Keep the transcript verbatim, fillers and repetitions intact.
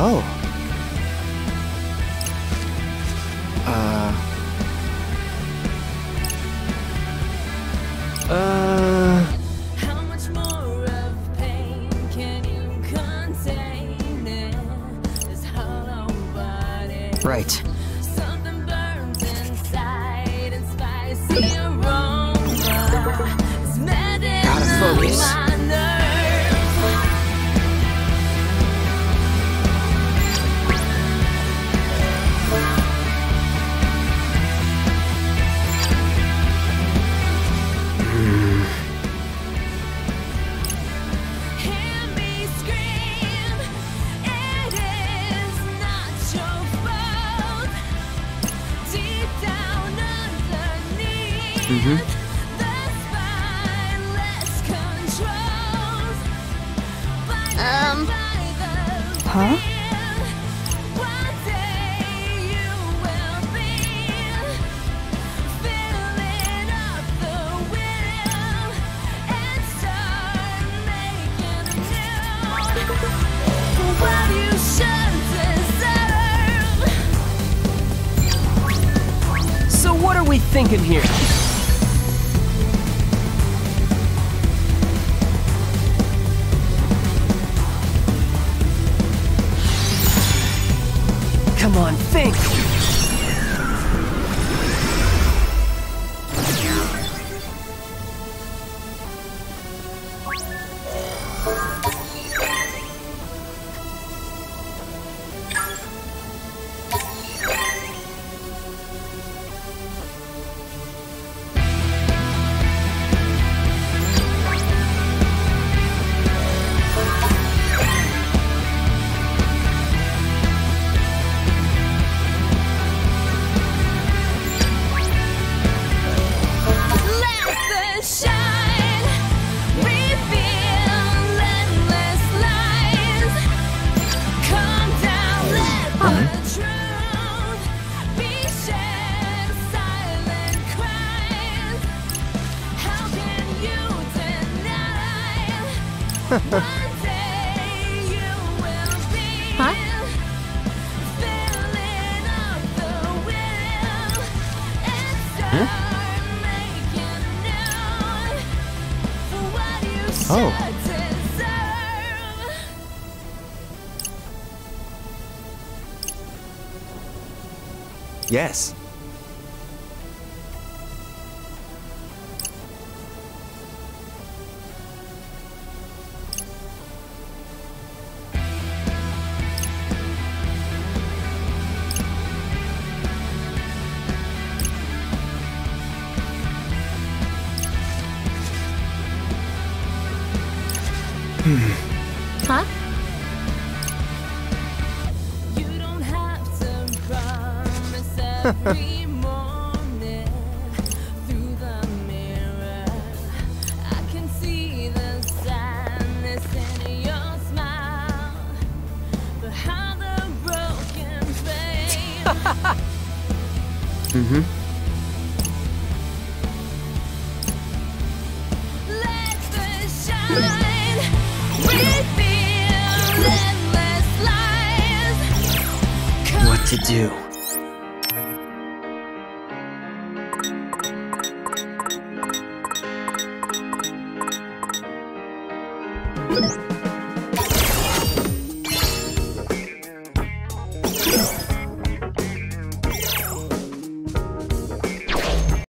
Oh. Uh. Uh. How much more of pain can you contain in this hollow body? Right. Something burns inside and spicy aroma. Gotta focus. Mm-hmm. Um. Huh? So what are we thinking here? Come on, think! One day you will feel filling up the will and start making known for what you should deserve. Yes. Huh? You don't have to promise every morning through the mirror. I can see the sadness in your smile behind the broken veil. Mm-hmm. To do.